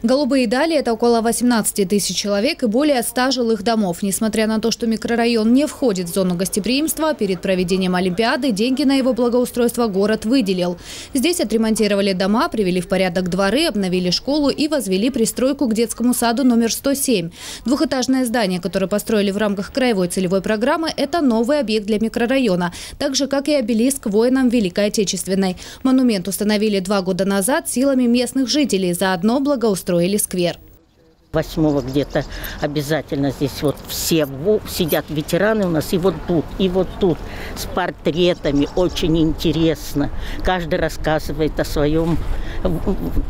Голубые дали – это около 18 тысяч человек и более 100 жилых домов. Несмотря на то, что микрорайон не входит в зону гостеприимства, перед проведением Олимпиады деньги на его благоустройство город выделил. Здесь отремонтировали дома, привели в порядок дворы, обновили школу и возвели пристройку к детскому саду номер 107. Двухэтажное здание, которое построили в рамках краевой целевой программы – это новый объект для микрорайона, так же, как и обелиск воинам Великой Отечественной. Монумент установили 2 года назад силами местных жителей, заодно благоустройство. Строили сквер. 8-го где-то обязательно здесь вот все сидят ветераны у нас и вот тут с портретами. Очень интересно. Каждый рассказывает о своем,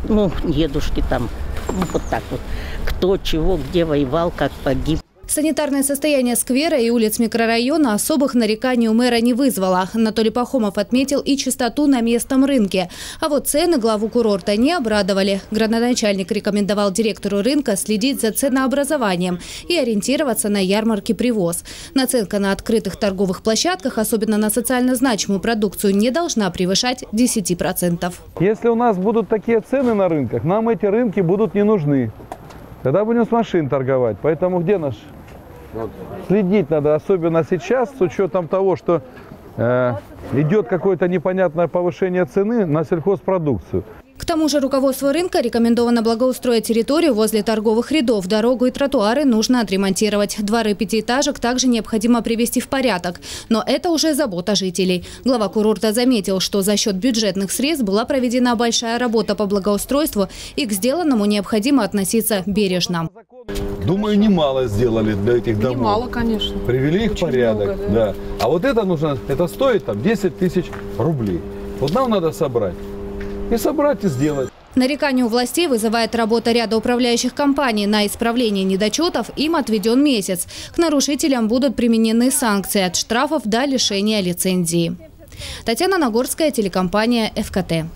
ну, дедушке там, ну, вот так вот, кто, чего, где воевал, как погиб. Санитарное состояние сквера и улиц микрорайона особых нареканий у мэра не вызвало. Анатолий Пахомов отметил и чистоту на местном рынке. А вот цены главу курорта не обрадовали. Градоначальник рекомендовал директору рынка следить за ценообразованием и ориентироваться на ярмарки привоз. Наценка на открытых торговых площадках, особенно на социально значимую продукцию, не должна превышать 10%. Если у нас будут такие цены на рынках, нам эти рынки будут не нужны. Тогда будем с машин торговать. Поэтому где наш... Следить надо, особенно сейчас, с учетом того, что идет какое-то непонятное повышение цены на сельхозпродукцию. К тому же руководству рынка рекомендовано благоустроить территорию возле торговых рядов. Дорогу и тротуары нужно отремонтировать. Дворы пятиэтажек также необходимо привести в порядок. Но это уже забота жителей. Глава курорта заметил, что за счет бюджетных средств была проведена большая работа по благоустройству, и к сделанному необходимо относиться бережно. Думаю, немало сделали для этих домов. Немало, конечно. Привели их в порядок. Много, да. А вот это нужно, это стоит там 10 тысяч рублей. Вот нам надо собрать. И собрать, и сделать. Нарекания у властей вызывает работа ряда управляющих компаний. На исправление недочетов им отведен месяц. К нарушителям будут применены санкции от штрафов до лишения лицензии. Татьяна Нагорская, телекомпания ФКТ.